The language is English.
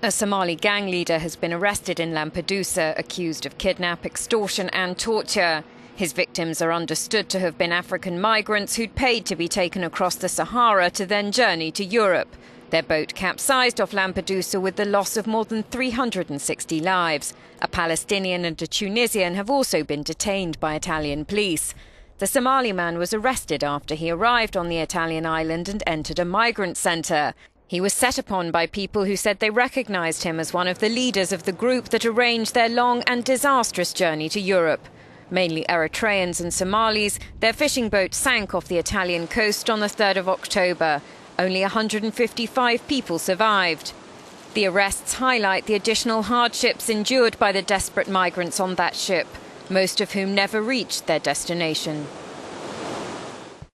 A Somali gang leader has been arrested in Lampedusa, accused of kidnap, extortion and torture. His victims are understood to have been African migrants who'd paid to be taken across the Sahara to then journey to Europe. Their boat capsized off Lampedusa with the loss of more than 360 lives. A Palestinian and a Tunisian have also been detained by Italian police. The Somali man was arrested after he arrived on the Italian island and entered a migrant centre. He was set upon by people who said they recognized him as one of the leaders of the group that arranged their long and disastrous journey to Europe. Mainly Eritreans and Somalis, their fishing boat sank off the Italian coast on the 3rd of October. Only 155 people survived. The arrests highlight the additional hardships endured by the desperate migrants on that ship, most of whom never reached their destination.